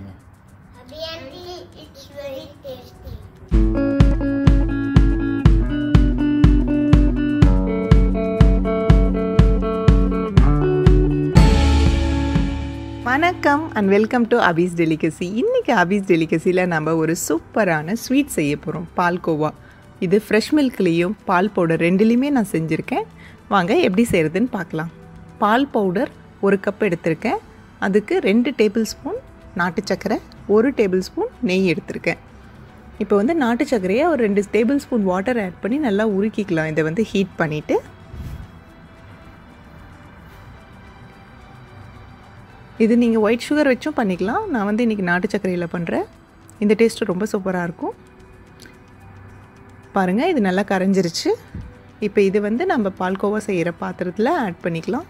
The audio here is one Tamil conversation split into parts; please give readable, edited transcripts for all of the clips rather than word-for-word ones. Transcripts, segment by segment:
इसमें। अभी आंटी, it's very tasty. வணக்கம் and welcome to Abi's delicacy. இன்றைக்கி அபிஸ் டெலிகசியில் நம்ம ஒரு சூப்பரான ஸ்வீட் செய்ய போகிறோம், பால்கோவா. இது ஃப்ரெஷ் மில்க்லேயும் பால் பவுடர் ரெண்டுலேயுமே நான் செஞ்சுருக்கேன். வாங்க எப்படி செய்கிறதுன்னு பார்க்கலாம். பால் பவுடர் 1 கப் எடுத்திருக்கேன். அதுக்கு 2 டேபிள் ஸ்பூன் நாட்டு சக்கரை, 1 டேபிள் ஸ்பூன் நெய் எடுத்திருக்கேன். இப்போ வந்து நாட்டு சக்கரையை ஒரு 2 டேபிள் ஸ்பூன் வாட்டர் ஆட் பண்ணி நல்லா உருக்கிக்கலாம். இதை வந்து ஹீட் பண்ணிவிட்டு இது நீங்கள் ஒயிட் சுகர் வச்சும் பண்ணிக்கலாம். நான் வந்து இன்றைக்கி நாட்டு சக்கரையில் பண்ணுறேன். இந்த டேஸ்ட்டு ரொம்ப சூப்பராக இருக்கும். பாருங்கள், இது நல்லா கரைஞ்சிருச்சு. இப்போ இது வந்து நம்ம பால்கோவா செய்கிற பாத்திரத்தில் ஆட் பண்ணிக்கலாம்.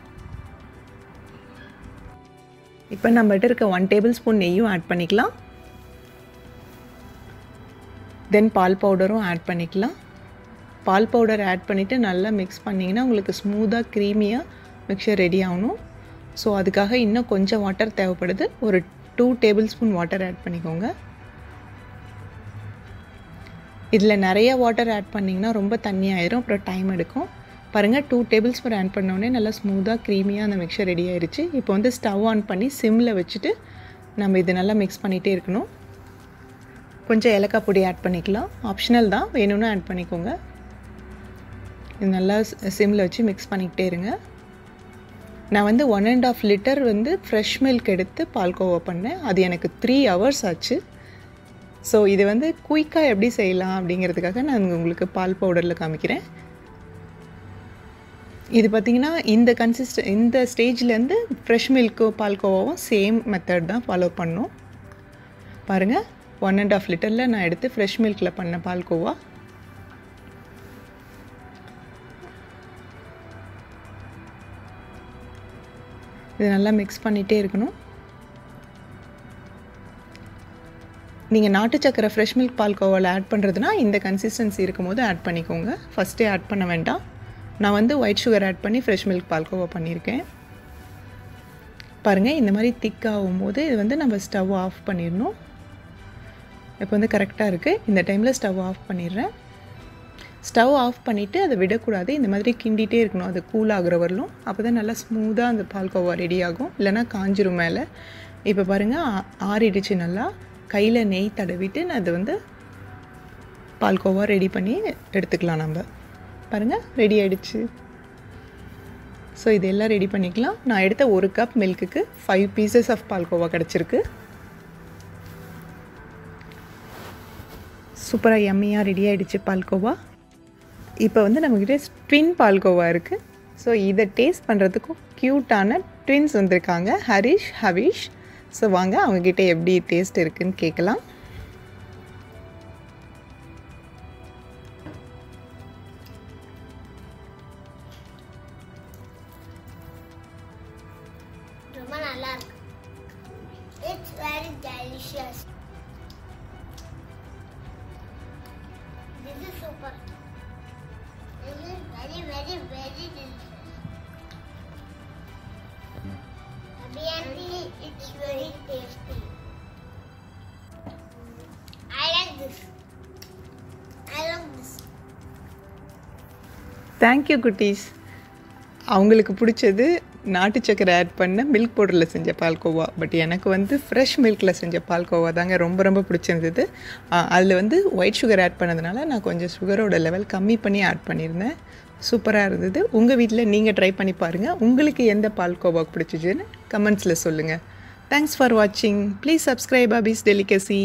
இப்போ நம்மகிட்ட இருக்க 1 டேபிள் ஸ்பூன் நெய்யும் ஆட் பண்ணிக்கலாம். தென் பால் பவுடரும் ஆட் பண்ணிக்கலாம். பால் பவுடர் ஆட் பண்ணிவிட்டு நல்லா மிக்ஸ் பண்ணிங்கன்னா உங்களுக்கு ஸ்மூத்தாக க்ரீமியாக மிக்சர் ரெடி ஆகணும். ஸோ அதுக்காக இன்னும் கொஞ்சம் வாட்டர் தேவைப்படுது. ஒரு 2 டேபிள் ஸ்பூன் வாட்டர் ஆட் பண்ணிக்கோங்க. இதில் நிறைய வாட்டர் ஆட் பண்ணிங்கன்னா ரொம்ப தண்ணி ஆயிரும், அப்புறம் டைம் எடுக்கும். பாருங்கள், 2 டேபிள் ஸ்பூன் ஆட் பண்ணோடனே நல்லா ஸ்மூத்தாக க்ரீமியாக அந்த மிக்சர் ரெடி ஆயிடுச்சு. இப்போ வந்து ஸ்டவ் ஆன் பண்ணி சிம்மில் வச்சுட்டு நம்ம இது நல்லா மிக்ஸ் பண்ணிகிட்டே இருக்கணும். கொஞ்சம் ஏலக்காய் பொடி ஆட் பண்ணிக்கலாம். ஆப்ஷனல் தான், வேணும்னா ஆட் பண்ணிக்கோங்க. இது நல்லா சிம்மில் வச்சு மிக்ஸ் பண்ணிக்கிட்டே இருங்க. நான் வந்து 1.5 லிட்டர் வந்து ஃப்ரெஷ் மில்க் எடுத்து பால்கோவா பண்ணேன். அது எனக்கு 3 ஹவர்ஸ் ஆச்சு. ஸோ இது வந்து குயிக்காக எப்படி செய்யலாம் அப்படிங்கிறதுக்காக நான் உங்களுக்கு பால் பவுடரில் காமிக்கிறேன். இது பார்த்திங்கன்னா இந்த ஸ்டேஜ்லேருந்து ஃப்ரெஷ் மில்க்கும் பால்கோவாவும் சேம் மெத்தட் தான் ஃபாலோ பண்ணோம். பாருங்கள், 1.5 லிட்டரில் நான் எடுத்து ஃப்ரெஷ் மில்கில் பண்ண பால்கோவா. இது நல்லா மிக்ஸ் பண்ணிகிட்டே இருக்கணும். நீங்கள் நாட்டு சக்கரை ஃப்ரெஷ் மில்க் பால்கோவாவில் ஆட் பண்ணுறதுனா இந்த கன்சிஸ்டன்சி இருக்கும்போது ஆட் பண்ணிக்கோங்க. ஃபஸ்ட்டே ஆட் பண்ண வேண்டாம். நான் வந்து ஒயிட் சுகர் ஆட் பண்ணி ஃப்ரெஷ் மில்க் பால்கோவா பண்ணியிருக்கேன். பாருங்கள், இந்த மாதிரி திக்காகும் போது இது வந்து நம்ம ஸ்டவ் ஆஃப் பண்ணிடணும். இப்போ வந்து கரெக்டாக இருக்குது. இந்த டைமில் ஸ்டவ் ஆஃப் பண்ணிடுறேன். ஸ்டவ் ஆஃப் பண்ணிவிட்டு அதை விடக்கூடாது. இந்த மாதிரி கிண்டிகிட்டே இருக்கணும், அது கூல் ஆகிற வரலும். அப்போ தான் நல்லா ஸ்மூத்தாக அந்த பால்கோவா ரெடி ஆகும். இல்லைனா காஞ்சிரும் மேலே. இப்போ பாருங்கள், ஆறிடுச்சு. நல்லா கையில் நெய் தடவிட்டு நான் அதை வந்து பால்கோவா ரெடி பண்ணி எடுத்துக்கலாம். நம்ம பாருங்கள், ரெடி ஆகிடுச்சு. ஸோ இதெல்லாம் ரெடி பண்ணிக்கலாம். நான் எடுத்த 1 கப் மில்க்குக்கு 5 பீசஸ் ஆஃப் பால்கோவா கிடச்சிருக்கு. சூப்பராக எம்மியாக ரெடி ஆகிடுச்சு பால்கோவா. இப்போ வந்து நம்மக்கிட்ட ட்வின் பால்கோவா இருக்குது. ஸோ இதை டேஸ்ட் பண்ணுறதுக்கும் க்யூட்டான ட்வின்ஸ் வந்திருக்காங்க, ஹரிஷ், ஹவிஷ். ஸோ வாங்க அவங்கக்கிட்ட எப்படி டேஸ்ட் இருக்குதுன்னு கேட்கலாம். ரொம்ப நல்லா இருக்கு. It's very delicious. This is super. Very delicious. Really, it's very tasty. I like this. I love this. Thank you, Kutties. அவங்களுக்கு பிடிச்சது நாட்டு சக்கரை ஆட் பண்ண மில்க் பவுடரில் செஞ்ச பால்கோவா. பட் எனக்கு வந்து ஃப்ரெஷ் மில்கில் செஞ்ச பால்கோவா தாங்க ரொம்ப ரொம்ப பிடிச்சிருந்தது. அதில் வந்து ஒயிட் சுகர் ஆட் பண்ணதுனால நான் கொஞ்சம் சுகரோட லெவல் கம்மி பண்ணி ஆட் பண்ணியிருந்தேன். சூப்பராக இருந்தது. உங்கள் வீட்டில் நீங்கள் ட்ரை பண்ணி பாருங்கள். உங்களுக்கு எந்த பால்கோவா பிடிச்சிச்சுன்னு கமெண்ட்ஸில் சொல்லுங்கள். தேங்க்ஸ் ஃபார் வாட்சிங். Please subscribe Abi's delicacy.